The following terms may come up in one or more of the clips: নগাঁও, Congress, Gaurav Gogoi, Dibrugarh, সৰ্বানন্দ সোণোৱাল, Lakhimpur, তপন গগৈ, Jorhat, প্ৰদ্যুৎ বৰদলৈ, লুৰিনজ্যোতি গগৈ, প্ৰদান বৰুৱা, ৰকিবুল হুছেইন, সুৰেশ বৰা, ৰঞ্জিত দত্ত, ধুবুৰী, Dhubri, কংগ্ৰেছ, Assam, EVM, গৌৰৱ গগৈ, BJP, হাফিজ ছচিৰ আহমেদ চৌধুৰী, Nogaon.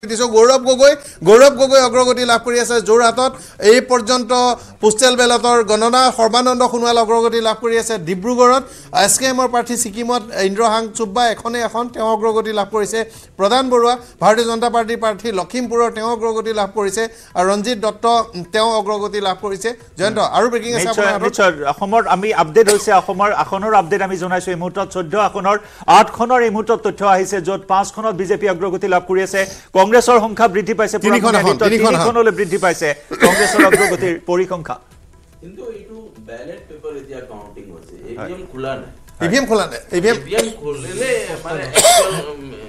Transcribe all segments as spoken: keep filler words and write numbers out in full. So Gaurav Gogoi, Gaurav Gogoi agrogoti লাভ কৰি আছে Jorhatot, এই পৰ্যন্ত postal ballot গণনা সৰ্বানন্দ সোণোৱাল agrogoti লাভ কৰি আছে ডিব্ৰুগড়ত, এসকেএমৰ প্ৰাৰ্থী সিকিমত ইন্দ্ৰহাং চুব্বা এখনে এখন তেওঁ agrogoti লাভ কৰিছে প্ৰদান বৰুৱা, ভাৰতীয় জনতা পাৰ্টিৰ প্ৰাৰ্থী লখিমপুৰৰ তেওঁ agrogoti লাভ কৰিছে আৰু ৰঞ্জিত দত্ত তেওঁ agrogoti লাভ কৰিছে জয়ন্ত আৰু ব্ৰেকিং আছে আপোনাৰ অসমৰ আমি আপডেট হৈছে অসমৰ আখনৰ আপডেট আমি জনাইছো এই মুহূৰ্তত চৈধ্য আখনৰ আঠ খনৰ এই মুহূৰ্তত তথ্য আহিছে যত পাঁচ খনত বিজেপি agrogoti লাভ কৰি আছে Congressor Honka Briti Paisa, Tinikonole Briti Paisa, Congressor of Gogoti, Porikonka. Indo, you do ballot paper with the accounting was E V M Kulana. E V M Kulana, E V M Kulile,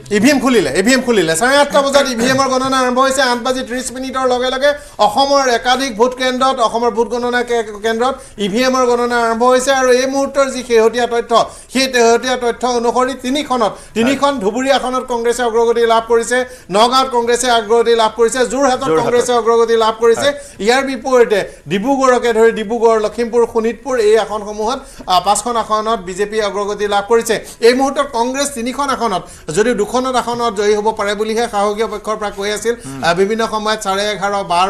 E V M Kulile, E V M Kulile. Sarata was that E V M Gonana and Boyce and Bazit Rispinit or Logalake, a Homer, a Kadik, Butkendot, a Homer Butgonona Kendot, E V M Gonana and Boyce are a motor Zihotia to talk. Hit a Hotia to talk, no hori, Tinikonot, Tinikon, Dhubri, Honor Congress of Grogodi Laporise, Nogaon Congress of Grogodi Laporise, Jorhat Congress of Grogodi Laporise, Yerbi Poete, Dibrugarh at her Dibrugarh, Lakhimpur, Hunitpur, A Hon Homohan, Pascona Honot, B J P. agrogoti লাভ কৰিছে এই মুহূৰ্তত কংগ্ৰেছ তিনিখন আসনত যদি দুখন আসনত জয়ী হ'ব পাৰে বুলিহে সাহগীয় পক্ষৰ পৰা কৈ আছিল বিভিন্ন সময়ত এঘাৰ বাৰ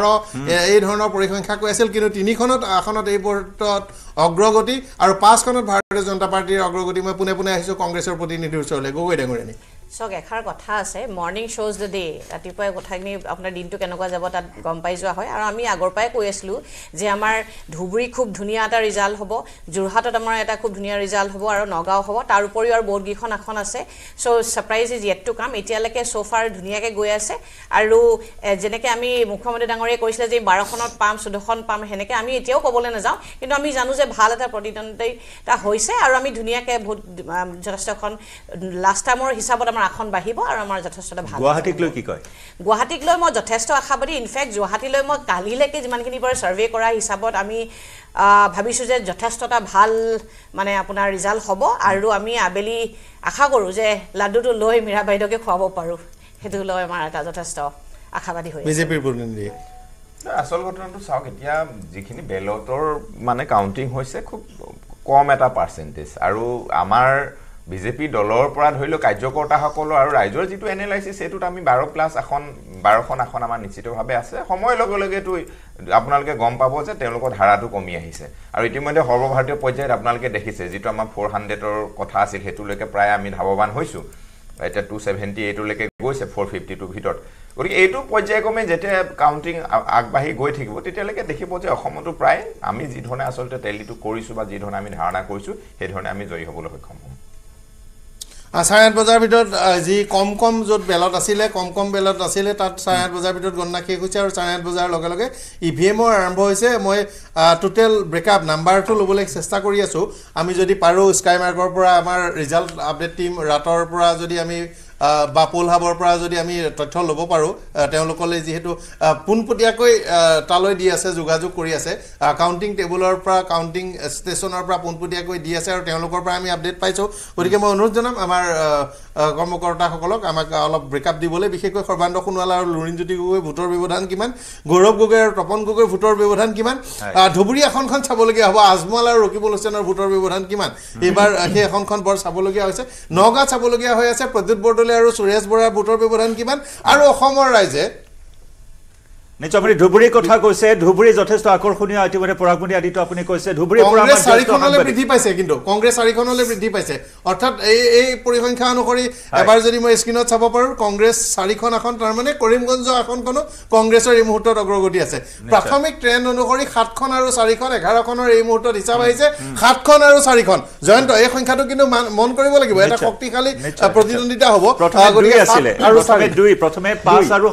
এই ধৰণৰ পৰিসংখ্যা কৈ আছিল কিন্তু তিনিখন আসনত এই মুহূৰ্তত অগ্ৰগতি আৰু পাঁচখনত ভাৰতীয় জনতা পাৰ্টিৰ অগ্ৰগতি মই পুনে পুনে আহিছো কংগ্ৰেছৰ প্ৰতিনিধি ওচৰলৈ গগৈ ডাঙৰীয়ানি সক এখাৰ কথা আছে মৰ্নিং শ'জ দ ডে ৰাতিপুৱাই কথাখিনি আপোনাৰ দিনটো কেনেকুৱা যাব তাত গম পাই যোৱা হয় আৰু আমি আগৰ পৰাই কৈ আছিলো যে আমাৰ ধুবৰি খুব ধুনিয়া এটা ৰিজাল্ট হ'ব জোৰহাটত আমাৰ এটা খুব ধুনিয়া ৰিজাল্ট হ'ব আৰু নগাঁও হ'ব তাৰ উপৰি আৰু বহুত গিখন এখন আছে so surprise is yet to come এতিয়ালৈকে সো ফাৰ ধুনিয়াকে গৈ আছে আৰু জেনেকে আমি মুখ্যমন্ত্ৰী ডাঙৰীয়ে কৈছিল যে বাৰখনত পাম চৈধ্যখন পাম হেনেকে আমি এতিয়াও কবলৈ নাযাও কিন্তু আমি জানো যে ভাল এটা প্ৰতিদ্বন্দ্বিতা হৈছে আৰু আমি ধুনিয়াকে বহুত যথেষ্টখন লাষ্ট টাইমৰ হিচাপত আখন বাহিব আৰু আমাৰ যথেষ্টটা ভাল গুৱাহাটীক লৈ কি কয় গুৱাহাটীক লৈ মই যথেষ্ট আশাবাদী ইনফ্যাক্ট গুৱাহাটী লৈ মই কালিলৈকে যিমানখিনি বৰ সাৰ্ভে কৰা হিচাপত আমি ভাবিছো যে যথেষ্টটা ভাল মানে আপোনাৰ ৰিজাল্ট হ'ব আৰু আমি আবেলি আশা কৰো যে লাডুটো লৈ মিৰাবাইদকে খুৱাব পাৰো হেতু লৈ আমাৰ এটা যথেষ্ট আশাবাদী হৈ বিজেপি পূৰ্ণনি আসল ঘটনাটো চাওক এতিয়া যিখিনি বেলটৰ মানে কাউন্টিং হৈছে খুব কম এটা পাৰ্সেন্টেজ আৰু আমাৰ বিজেপি ডলৰ পৰা ধৰিলো কাৰ্যকৰ্তা সকল আৰু ৰাইজৰ যেটো এনালাইসিস এটোত আমি বাৰ প্লাস এখন বাৰখন এখন আমাৰ নিশ্চিতভাৱে আছে সময় লগে লগে তো আপোনালকে গম পাব যে তেওঁলোকৰ ধাৰাটো কমি আহিছে আৰু ইতিমধ্যে সৰ্বভাৰতীয় পৰ্যায়ত আপোনালকে দেখিছে যেটো আমাৰ চাৰিশ ৰ কথা আছিল হেতুলৈকে প্ৰায় আমি ধাৱবান হৈছো এটা দুশ সত্তৰ লৈকে গৈছে চাৰিশ পঞ্চাশ ভিতৰত গৰি এটো পৰ্যায়ক্ৰমে যেতিয়া কাউন্টিং আগবাঢ়ি গৈ থাকিব তেতিয়ালৈকে দেখিব যে অসমটো প্ৰায় আমি যি ধৰণে আসলতে টেলিটো কৰিছো বা যি ধৰণে আমি ধাৰণা কৰিছো সেই ধৰণে আমি জয়ী হ'বলৈ সক্ষম হ'ম Science was a bit of the Comcom Zod Bellatasile, Comcom Bellatasile, that science was a bit of Gonaki, science was a local. E P M or Amboise, Moe, total breakup number two Lubulex Stakuriasu, Amizodi Paru, Skymer Corpora, Amar result update team, Rator Prazodiami. বা পোলহাবৰ পৰা যদি আমি তথ্য লব পাৰো তেওঁলোকলৈ যেহেতু পুনপটিয়াকৈ তালৈ দি আছে যোগাযোগ কৰি আছে কাউন্টিং টেবলৰ পৰা কাউন্টিং ষ্টেচনৰ পৰা পুনপটিয়াকৈ দি আছে আৰু তেওঁলোকৰ পৰা আমি আপডেট পাইছো গতিকে মই অনুৰোধ জনাম আমাৰ কৰ্মকৰ্তাসকলক আমাক অলপ ব্ৰেকআপ দিবলৈ বিশেষকৈ সৰ্বানন্দ সোণোৱাল আৰু লুৰিনজ্যোতি গগৈ ভোটৰ ব্যৱধান কিমান গৌৰৱ গগৈ আৰু তপন গগৈ ভোটৰ ব্যৱধান কিমান ধুবুৰী এখনখন চাবলগীয়া হ'ব আজমল আৰু ৰকিবুল হুছেইনৰ ভোটৰ ব্যৱধান কিমান এবাৰ সেই এখনখন বৰ চাবলগীয়া হৈছে নগাঁও চাবলগীয়া হৈ আছে প্ৰদ্যুৎ বৰদলৈ আৰু সুৰেশ বৰা ভোটৰ ব্যৱধান কিমান আৰু অসমৰ ৰাইজে নেচ আপুনি ধুবুৰী কথা কৈছে ধুবুৰী যথেষ্ট আকৰ্ষণীয় আতিবাৰে পৰাগমনি আদিটো আপুনি কৈছে ধুবুৰী পৰা কংগ্ৰেছ চাৰিখনলৈ বৃদ্ধি পাইছে কিন্তু কংগ্ৰেছ চাৰিখনলৈ বৃদ্ধি পাইছে অৰ্থাৎ এই এই পৰিসংখ্যা অনুসৰি এবাৰ যদি মই স্ক্ৰিনত চাব পাৰো কংগ্ৰেছ চাৰিখন এখন তাৰ মানে কৰিমগঞ্জ এখনখনো কংগ্ৰেছৰ এই মুহূৰ্তত অগ্ৰগতি আছে প্ৰাথমিক ট্ৰেন্ড অনুসৰি সাতখন আৰু চাৰিখন এঘাৰখনৰ এই মুহূৰ্তত হিচাপ আহিছে সাতখন আৰু চাৰিখন জয়ন্ত এই সংখ্যাটো কিন্তু মন কৰিব লাগিব এটা শক্তিশালী প্ৰতিদ্বন্দ্বিতা হ'ব প্ৰথমে দুই আছিল আৰু দুই প্ৰথমে পাঁচ আৰু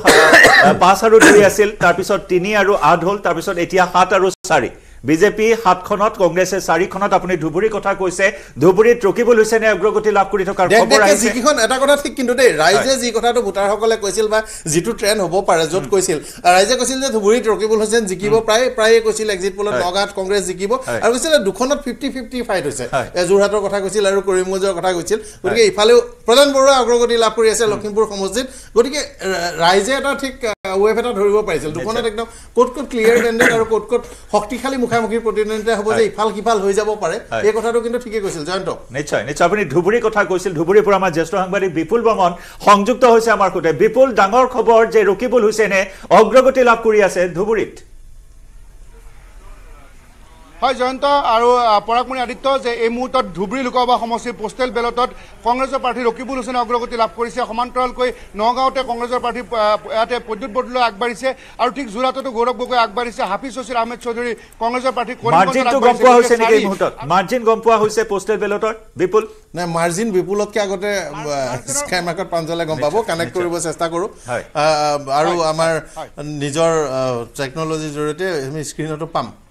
পাঁচ আৰু দুই আছিল তাৰপিছত তিনি আৰু আঠ হল তাৰপিছত এতিয়া সাত আৰু চাৰি বিজেপি সাতখনত কংগ্ৰেছ চাৰিখনত আপুনি ধুবুৰী কথা কৈছে ধুবুৰীত ৰকিবুল হুছেইনে অগ্ৰগতি লাভ কৰি থকাৰ খবৰ আহিছে কিখন এটা কথা ঠিক কিন্তু দেই ৰাইজে যি কথাটো ভোটাৰ সকলে কৈছিল বা যিটো ট্ৰেন্ড হ'ব পাৰে যত কৈছিল ৰাইজে কৈছিল যে ধুবুৰীত ৰকিবুল হুছেইন জিকিব প্ৰায় প্ৰায় কৈছিল এক্সিট পলত নগাঁৱত কংগ্ৰেছ জিকিব আৰু কৈছিল দুখনত পঞ্চাছ পঞ্চাছ ফাইট হৈছে জোৰহাটৰ কথা কৈছিল আৰু কৰিমগঞ্জৰ কথা কৈছিল গতিকে ইফালে প্ৰধান বৰুৱা অগ্ৰগতি লাভ কৰি আছে লখিমপুৰ সমষ্টিত গতিকে ৰাইজে এটা ঠিক wave এটা ধৰিব পাৰিছিল দুখনত একদম কোট কোট ক্লিয়াৰ টেন্ডেড আৰু কোট কোট শক্তিশালী মুখামুখী প্ৰতিনিধিত্ব হ'ব যে ইফাল কিফাল হৈ যাব পাৰে এই কথাটো কিন্তু ঠিকই কৈছিল জয়ন্ত নিশ্চয় নিশ্চয় আপুনি ধুবুৰী কথা কৈছিল ধুবুৰীৰ পৰা আমাৰ জ্যেষ্ঠ সাংবাদিক বিপুল বংগন সংযুক্ত হৈছে আমাৰ কোটে বিপুল ডাঙৰ খবৰ যে ৰকিবুল হুছেইনে অগ্ৰগতি লাভ কৰি আছে ধুবুৰীত Hi Janta, Aro Parakmani Aditya, যে এই মুহূৰ্তত ধুবুৰী লোকসভা সমষ্টিৰ পোষ্টেল বেলটত কংগ্ৰেছৰ প্ৰাৰ্থী ৰকিবুল হুছেইনে অগ্ৰগতি লাভ কৰিছে সমান্তৰালকৈ নগাঁওতে কংগ্ৰেছৰ প্ৰাৰ্থী ইয়াতে প্ৰদ্যুৎ বৰদলৈ আগবাঢ়িছে আৰু ঠিক জোৰাটতো গৌৰৱ গগৈ আগবাঢ়িছে হাফিজ ছচিৰ আহমেদ চৌধুৰী কংগ্ৰেছৰ প্ৰাৰ্থী মাৰ্জিন গম্পুৱা হৈছে নেকি এই মুহূৰ্তত মাৰ্জিন গম্পুৱা হৈছে পোষ্টেল বেলটৰ বিপুল না মাৰ্জিন বিপুলতকৈ আগতে স্ক্যামাৰ্কত পাঞ্জালে গম্পাব কানেক্ট কৰিব চেষ্টা কৰো আৰু আমাৰ নিজৰ টেকনলজি জৰিয়তে আমি স্ক্ৰীনটো পাম